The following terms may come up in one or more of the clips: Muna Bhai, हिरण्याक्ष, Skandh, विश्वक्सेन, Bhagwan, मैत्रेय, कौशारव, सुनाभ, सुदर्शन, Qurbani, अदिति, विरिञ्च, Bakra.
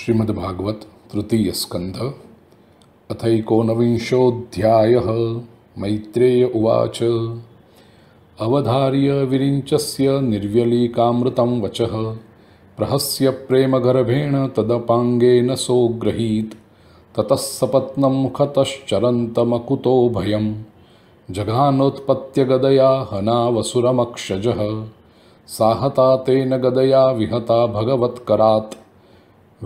श्रीमद् भागवत तृतीय स्कंध अथैकोनविंशोऽध्यायः। मैत्रेय उवाच। अवधार्य विरिञ्चस्य निर्व्यलीकामृतं वचः प्रहस्य प्रेमगर्भेण तदपाङ्गेन सोऽग्रहीत्। ततः सपत्नं मुखतश्चरन्तमकुतो भयं जघानोत्पत्यगदया हनावसुरमक्षजः। साहता तेन गदया विहता भगवत्करात्।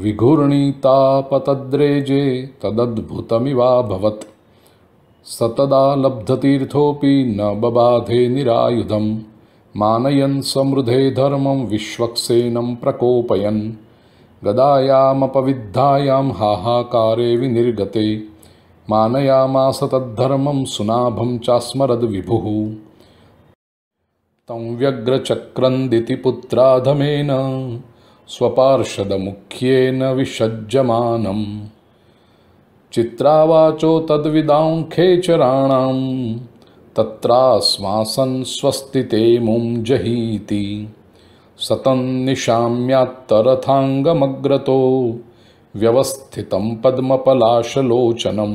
विघूर्णीतापतद्रेजे तदद्भुतमिवाभवत्। स तदा लब्धतीर्थोऽपि न बबाधे निरायुधं। मानयन् समृद्धे धर्मं विश्वक्सेनं प्रकोपयन्। गदायामपविद्धायां हाहाकारे विनिर्गते। मानयामास तद्धर्मं सुनाभं चास्मरद् विभुः। तं व्यग्रचक्रन्दिति पुत्राधमेन स्वपार्षदमुख्येन विषज्जमानं। चित्रावाचो तद्विदाङ्खेचराणां तत्रास्मासन् स्वस्तिते मुं जहीति। सतं निशाम्यात्तरथाङ्गमग्रतो व्यवस्थितं पद्मपलाशलोचनं।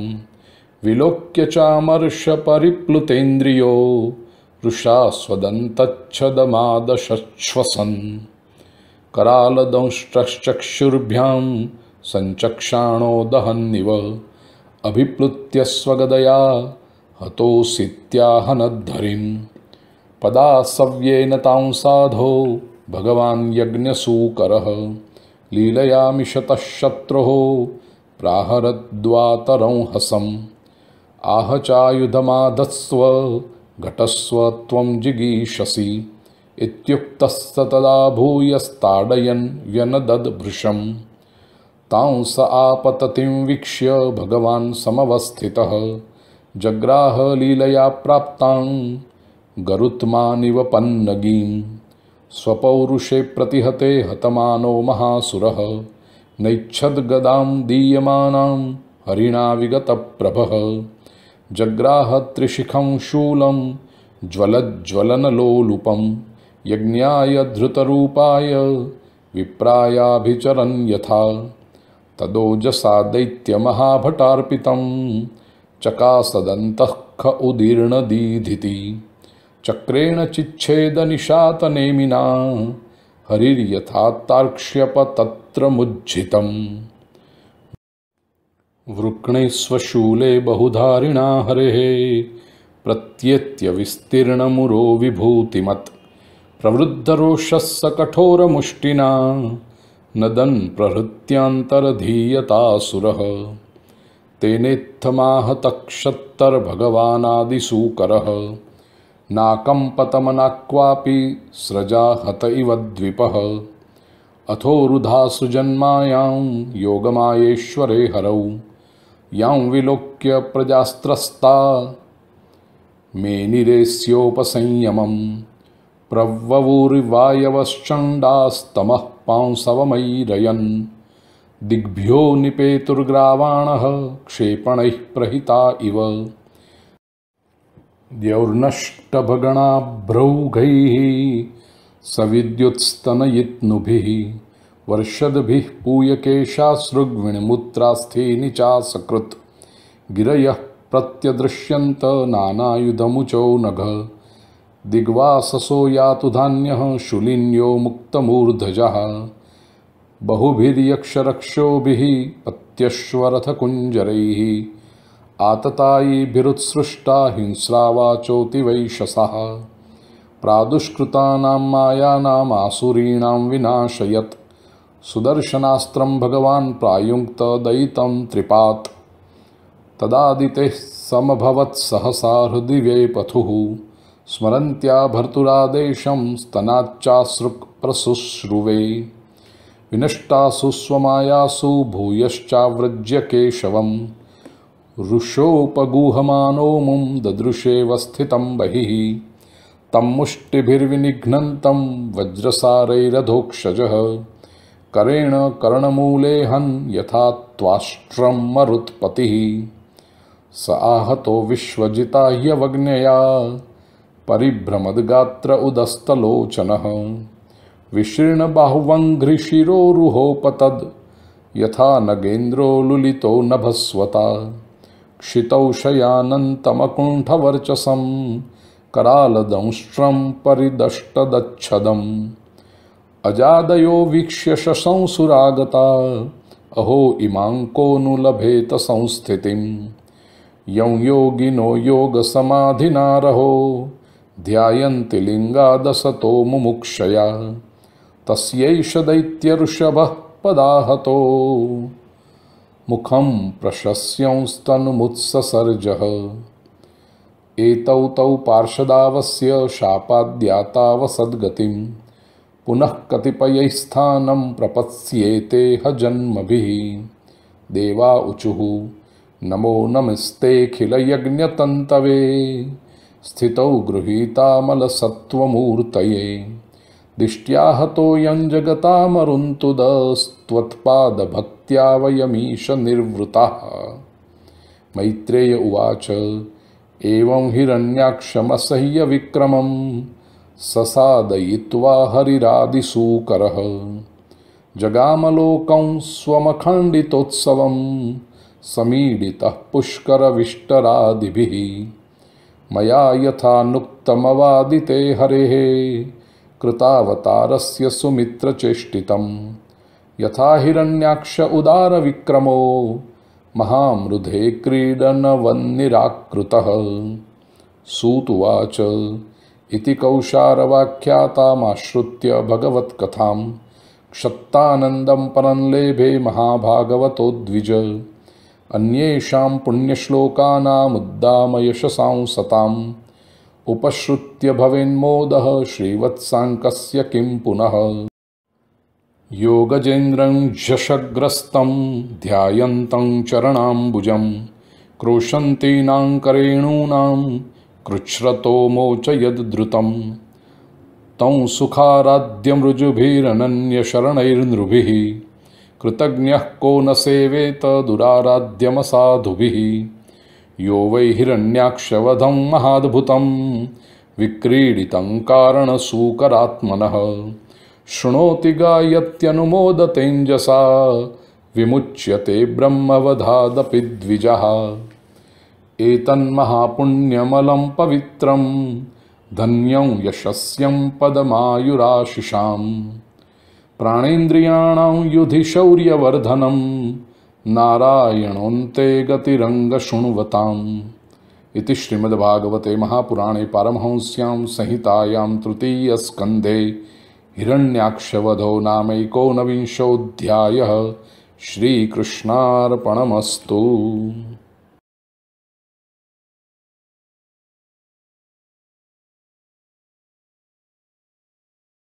विलोक्य चामर्षपरिप्लुतेन्द्रियो रुषास्वदन्तच्छदमादशश्वसन्। करालदंश्चक्षुर्भ्यां संचक्षाणो दहन्निव। अभिप्लुत्य स्वगदया हतोऽसीत्याहनद्धरिं। पदासव्येन तां साधो भगवान् यज्ञसूकरः। लीलयामिषतः शत्रोः प्राहरद्वातरं हसम्। आह चायुधमाधत्स्व घटस्व त्वं जिगीषसि। इत्युक्तस्स तदा भूयस्ताडयन् व्यनदद्भृशम्। तां स आपततिं वीक्ष्य भगवान् समवस्थितः जग्राह लीलया प्राप्तां गरुत्मानिव पन्नगीं। स्वपौरुषे प्रतिहते हतमानो महासुरः। नैच्छद्गदां दीयमानां हरिणा विगतप्रभः। जग्राह त्रिशिखं शूलं ज्वलज्ज्वलनलोलुपम्। यज्ञाय धृतरूपाय विप्रायाभिचरन् यथा। तदोजसा दैत्यमहाभटार्पितं चकासदन्तःख उदीर्णदीधिति। चक्रेण चिच्छेदनिशातनेमिना हरिर्यथा तार्क्ष्यपतत्र मुज्झितम्। वृक्णेष्वशूले बहुधारिणा हरेः प्रत्येत्य विस्तीर्णमुरो विभूतिमत्। प्रवृद्धरोषः स कठोरमुष्टिना नदन् प्रहृत्यान्तरधीयतासुरः। तेनेत्थमाहतक्षत्तर्भगवानादिसूकरः। नाकम्पतमनाक्वापि स्रजा हत इव द्विपः। अथोरुधासु जन्मायां योगमायेश्वरे हरौ। यां विलोक्य प्रजास्त्रस्ता मेनिरेस्योपसंयमम्। प्रववुर्वायवश्चण्डास्तमः पांसवमैरयन्। दिग्भ्यो निपेतुर्ग्रावाणः क्षेपणैः प्रहिता इव। द्यौर्नष्टभगणाभ्रौघैः सविद्युत्स्तनयित्नुभिः। वर्षद्भिः पूयकेशासृग्विणमुत्रास्थेनिचासकृत्। गिरयः प्रत्यदृश्यन्त नानायुधमुचो नघ। दिग्वाससो यातु धान्यः शूलिन्यो मुक्तमूर्धजः। बहुभिर्यक्षरक्षोभिः पत्यश्वरथकुञ्जरैः। आततायिभिरुत्सृष्टा हिंस्रावाचोऽतिवैशसः। प्रादुष्कृतानां मायानामासुरीणां विनाशयत्। सुदर्शनास्त्रं भगवान् प्रायुङ्क्त दयितं त्रिपात्। तदादितेः समभवत्सहसा हृदि व्येपथुः। स्मरन्त्या भर्तुरादेशं स्तनाच्चासृक् प्रशुश्रुवे। विनष्टासु स्वमायासु भूयश्चाव्रज्य केशवं। रुषोपगूहमानो मुं ददृशेव स्थितं बहिः। तं मुष्टिभिर्विनिघ्नन्तं वज्रसारैरधोक्षजः। करेण कर्णमूलेहन् यथा त्वाष्ट्रं मरुत्पतिः। स आहतो विश्वजिता ह्यवग्नया परिभ्रमद्गात्र उदस्तलोचनः। विशीर्ण बाह्वङ्घ्रिशिरोरुहोपतद् यथा नगेन्द्रो लुलितो नभस्वता क्षितौ शयानन्तमकुण्ठवर्चसं करालदंष्ट्रं परिदष्टदच्छदम् अजादयो वीक्ष्य शशंसुरागता अहो इमां को नु लभेत संस्थितिं यं योगिनो योगसमाधिनारहो ध्यायन्ति लिङ्गादसतो मुमुक्षया तस्यैष दैत्यऋषभः पदाहतो मुखं प्रशस्यं स्तनुमुत्ससर्जः एतौ तौ पार्षदावस्य शापाद्यातावसद्गतिं पुनः कतिपय स्थानं प्रपत्स्येते ह जन्मभिः देवा उचुः नमो नमस्तेऽखिल यज्ञतन्तवे स्थितौ गृहीतामलसत्त्वमूर्तये दिष्ट्या हतो यं जगतामरुन्तुदस्त्वत्पादभक्त्या वयमीश निर्वृताः मैत्रेय उवाच एवं हिरण्याक्षमसह्य विक्रमम् ससादयित्वा हरिरादिसूकरः जगामलोकं स्वमखण्डितोत्सवं समीडितः पुष्करविष्टरादिभिः मया यथा नुक्तमवादिते हरेः कृतावतारस्य सुमित्रचेष्टितं यथा हिरण्याक्ष उदारविक्रमो महामृधे क्रीडनवन्निराकृतः सूतुवाच इति कौशारवाख्यातामाश्रुत्य भगवत्कथां क्षत्तानन्दं परं लेभे महाभागवतोद्विज अन्येषां पुण्यश्लोकानामुद्दामयशसां सताम् उपश्रुत्य भवेन्मोदः श्रीवत्साङ्कस्य किं पुनः योगजेन्द्रं झषग्रस्तं ध्यायन्तं चरणाम्बुजं क्रोशन्तीनां करेणूनां कृच्छ्रतो मोचयद्रुतं तं सुखाराध्यमृजुभिरनन्यशरणैर्नृभिः कृतज्ञः को न सेवेत दुराराध्यमसाधुभिः यो वै हिरण्याक्षवधं महाद्भुतं विक्रीडितं कारणसूकरात्मनः शृणोति गायत्यनुमोदतेञ्जसा विमुच्यते ब्रह्मवधादपि द्विजः एतन्महापुण्यमलं पवित्रं धन्यं यशस्यं पदमायुराशिषां प्राणेन्द्रियाणां युधि शौर्यवर्धनं नारायणोऽन्ते गतिरङ्गशृण्वताम् इति श्रीमद्भागवते महापुराणे पारमहंस्यां संहितायां तृतीयस्कन्धे हिरण्याक्षवधो नामैकोनविंशोऽध्यायः श्रीकृष्णार्पणमस्तु।